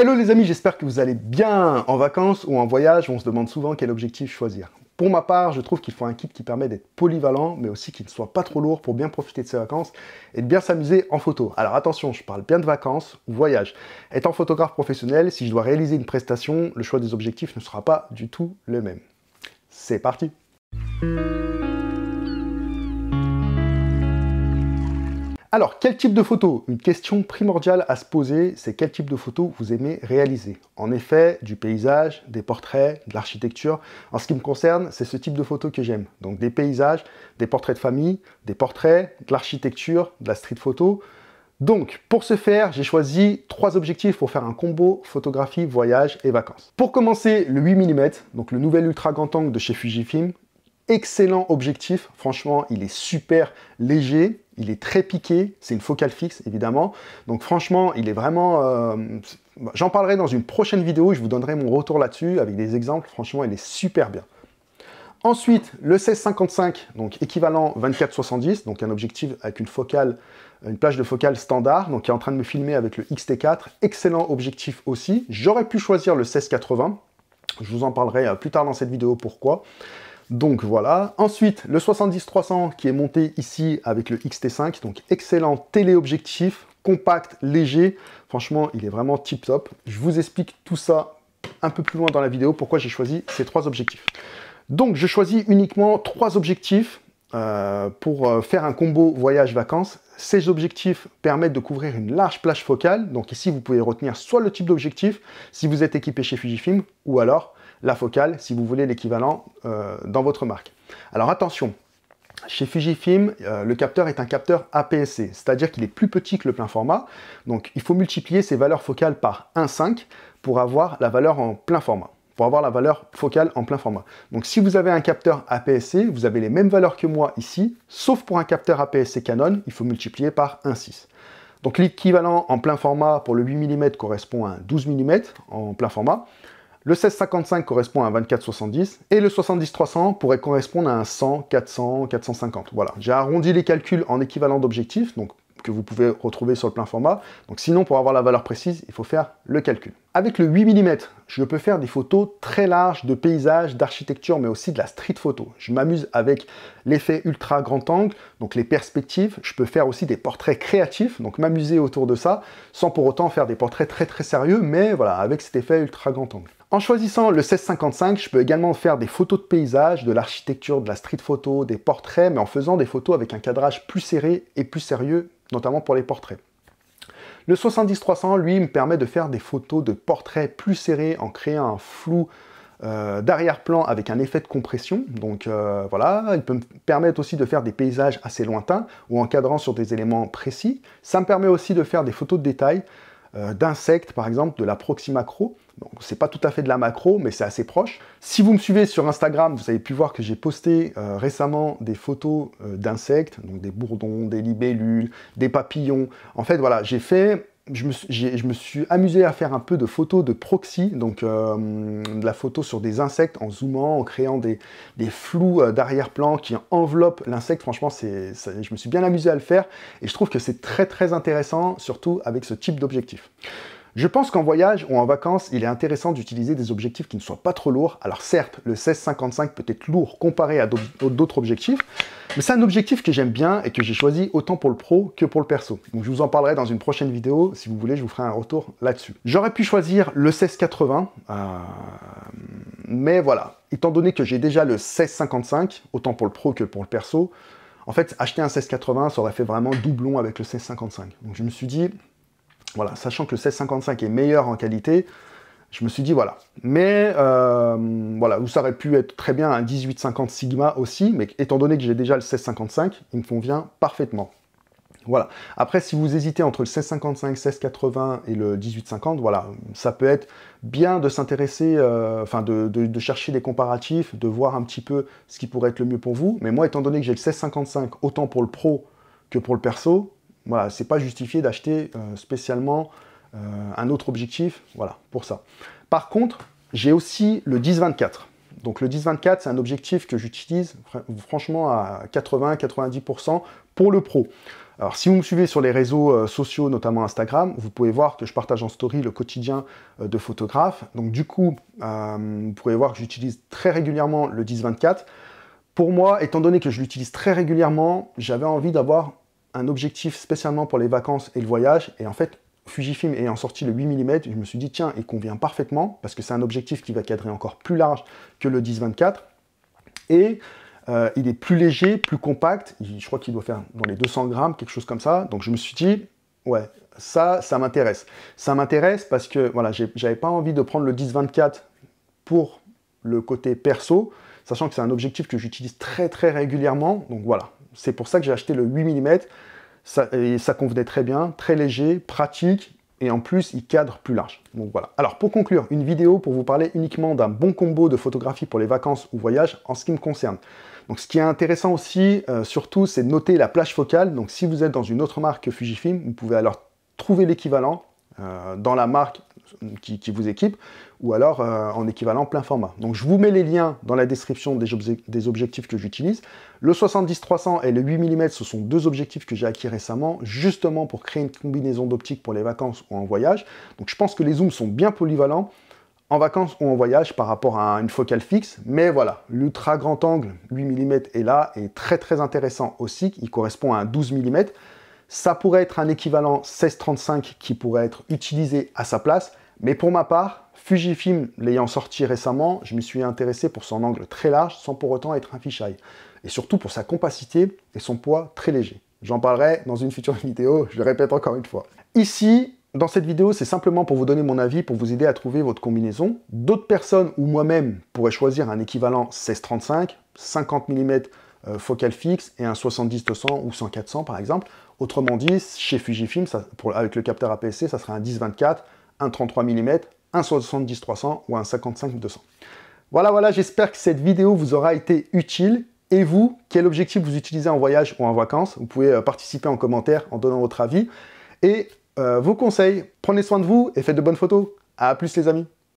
Hello les amis, j'espère que vous allez bien en vacances ou en voyage. On se demande souvent quel objectif choisir. Pour ma part, je trouve qu'il faut un kit qui permet d'être polyvalent, mais aussi qu'il ne soit pas trop lourd pour bien profiter de ses vacances et de bien s'amuser en photo. Alors attention, je parle bien de vacances ou voyage. Étant photographe professionnel, si je dois réaliser une prestation, le choix des objectifs ne sera pas du tout le même. C'est parti! Alors, quel type de photo? Une question primordiale à se poser, c'est quel type de photo vous aimez réaliser. En effet, du paysage, des portraits, de l'architecture. En ce qui me concerne, c'est ce type de photo que j'aime. Donc des paysages, des portraits de famille, des portraits, de l'architecture, de la street photo. Donc, pour ce faire, j'ai choisi 3 objectifs pour faire un combo photographie, voyage et vacances. Pour commencer, le 8 mm, donc le nouvel ultra grand angle de chez Fujifilm. Excellent objectif, franchement, il est super léger. Il est très piqué, c'est une focale fixe évidemment, donc franchement il est vraiment... J'en parlerai dans une prochaine vidéo, je vous donnerai mon retour là-dessus avec des exemples, franchement il est super bien. Ensuite le 16-55, donc équivalent 24-70, donc un objectif avec une plage de focale standard, donc qui est en train de me filmer avec le X-T4, excellent objectif aussi. J'aurais pu choisir le 16-80, je vous en parlerai plus tard dans cette vidéo pourquoi. Donc voilà. Ensuite, le 70-300 qui est monté ici avec le X-T5. Donc excellent téléobjectif, compact, léger. Franchement, il est vraiment tip top. Je vous explique tout ça un peu plus loin dans la vidéo, pourquoi j'ai choisi ces 3 objectifs. Donc je choisis uniquement 3 objectifs pour faire un combo voyage-vacances. Ces objectifs permettent de couvrir une large plage focale. Donc ici, vous pouvez retenir soit le type d'objectif, si vous êtes équipé chez Fujifilm, ou alors la focale, si vous voulez l'équivalent dans votre marque. Alors attention, chez Fujifilm, le capteur est un capteur APS-C, c'est-à-dire qu'il est plus petit que le plein format, donc il faut multiplier ses valeurs focales par 1,5 pour avoir la valeur en plein format. Donc si vous avez un capteur APS-C, vous avez les mêmes valeurs que moi ici, sauf pour un capteur APS-C Canon, il faut multiplier par 1,6. Donc l'équivalent en plein format pour le 8 mm correspond à un 12 mm en plein format. Le 16-55 correspond à un 24-70 et le 70-300 pourrait correspondre à un 100, 400, 450. Voilà, j'ai arrondi les calculs en équivalent d'objectifs, donc que vous pouvez retrouver sur le plein format. Donc sinon, pour avoir la valeur précise, il faut faire le calcul. Avec le 8 mm, je peux faire des photos très larges de paysages, d'architecture, mais aussi de la street photo. Je m'amuse avec l'effet ultra grand angle, donc les perspectives. Je peux faire aussi des portraits créatifs, donc m'amuser autour de ça, sans pour autant faire des portraits très très sérieux, mais voilà, avec cet effet ultra grand angle. En choisissant le 16-55, je peux également faire des photos de paysages, de l'architecture, de la street photo, des portraits, mais en faisant des photos avec un cadrage plus serré et plus sérieux, notamment pour les portraits. Le 70-300, lui, me permet de faire des photos de portraits plus serrés en créant un flou d'arrière-plan avec un effet de compression. Donc voilà, il peut me permettre aussi de faire des paysages assez lointains ou encadrant sur des éléments précis. Ça me permet aussi de faire des photos de détails d'insectes, par exemple, de la proxy-macro. Donc c'est pas tout à fait de la macro, mais c'est assez proche. Si vous me suivez sur Instagram, vous avez pu voir que j'ai posté récemment des photos d'insectes, donc des bourdons, des libellules, des papillons. En fait, voilà, je me suis amusé à faire un peu de photos de proxy, donc de la photo sur des insectes en zoomant, en créant des flous d'arrière-plan qui enveloppent l'insecte. Franchement, je me suis bien amusé à le faire et je trouve que c'est très très intéressant, surtout avec ce type d'objectif. Je pense qu'en voyage ou en vacances, il est intéressant d'utiliser des objectifs qui ne soient pas trop lourds. Alors certes, le 16-55 peut être lourd comparé à d'autres objectifs, mais c'est un objectif que j'aime bien et que j'ai choisi autant pour le pro que pour le perso. Donc je vous en parlerai dans une prochaine vidéo. Si vous voulez, je vous ferai un retour là-dessus. J'aurais pu choisir le 16-80, mais voilà. Étant donné que j'ai déjà le 16-55, autant pour le pro que pour le perso, en fait, acheter un 16-80, ça aurait fait vraiment doublon avec le 16-55. Donc je me suis dit... Voilà, sachant que le 16-55 est meilleur en qualité, je me suis dit voilà. Mais voilà, ça aurait pu être très bien un 18-50 Sigma aussi, mais étant donné que j'ai déjà le 16-55, il me convient parfaitement. Voilà. Après, si vous hésitez entre le 16-55, 16-80 et le 18-50, voilà, ça peut être bien de s'intéresser, enfin de chercher des comparatifs, de voir un petit peu ce qui pourrait être le mieux pour vous. Mais moi, étant donné que j'ai le 16-55 autant pour le pro que pour le perso, voilà, c'est pas justifié d'acheter spécialement un autre objectif, voilà, pour ça. Par contre, j'ai aussi le 10-24. Donc le 10-24, c'est un objectif que j'utilise franchement à 80-90% pour le pro. Alors si vous me suivez sur les réseaux sociaux, notamment Instagram, vous pouvez voir que je partage en story le quotidien de photographe. Donc du coup, vous pouvez voir que j'utilise très régulièrement le 10-24. Pour moi, étant donné que je l'utilise très régulièrement, j'avais envie d'avoir un objectif spécialement pour les vacances et le voyage. Et en fait, Fujifilm ayant sorti le 8 mm, je me suis dit tiens, il convient parfaitement parce que c'est un objectif qui va cadrer encore plus large que le 10-24. Et il est plus léger, plus compact. Je crois qu'il doit faire dans les 200 grammes, quelque chose comme ça. Donc je me suis dit ouais, ça m'intéresse. Ça m'intéresse parce que voilà, j'avais pas envie de prendre le 10-24 pour le côté perso, sachant que c'est un objectif que j'utilise très régulièrement. Donc voilà, c'est pour ça que j'ai acheté le 8 mm. Ça convenait très bien, très léger, pratique, et en plus, il cadre plus large. Donc voilà. Alors pour conclure, une vidéo pour vous parler uniquement d'un bon combo de photographie pour les vacances ou voyages en ce qui me concerne. Donc ce qui est intéressant aussi, surtout, c'est de noter la plage focale. Donc si vous êtes dans une autre marque que Fujifilm, vous pouvez alors trouver l'équivalent dans la marque qui vous équipe, ou alors en équivalent plein format. Donc je vous mets les liens dans la description des objectifs que j'utilise. Le 70-300 et le 8 mm, ce sont deux objectifs que j'ai acquis récemment, justement pour créer une combinaison d'optique pour les vacances ou en voyage. Donc je pense que les zooms sont bien polyvalents en vacances ou en voyage par rapport à une focale fixe, mais voilà, l'ultra grand angle 8 mm est là, et très intéressant aussi, il correspond à un 12 mm. Ça pourrait être un équivalent 16-35 qui pourrait être utilisé à sa place, mais pour ma part, Fujifilm l'ayant sorti récemment, je m'y suis intéressé pour son angle très large sans pour autant être un fisheye, et surtout pour sa compacité et son poids très léger. J'en parlerai dans une future vidéo, je le répète encore une fois. Ici, dans cette vidéo, c'est simplement pour vous donner mon avis, pour vous aider à trouver votre combinaison. D'autres personnes ou moi-même pourraient choisir un équivalent 16-35, 50 mm focale fixe et un 70-200 ou 100-400 par exemple. Autrement dit, chez Fujifilm, avec le capteur APS-C, ça sera un 10-24, un 33 mm, un 70-300 ou un 55-200. Voilà, j'espère que cette vidéo vous aura été utile. Et vous, quel objectif vous utilisez en voyage ou en vacances? Vous pouvez participer en commentaire en donnant votre avis. Et vos conseils, prenez soin de vous et faites de bonnes photos. À plus les amis.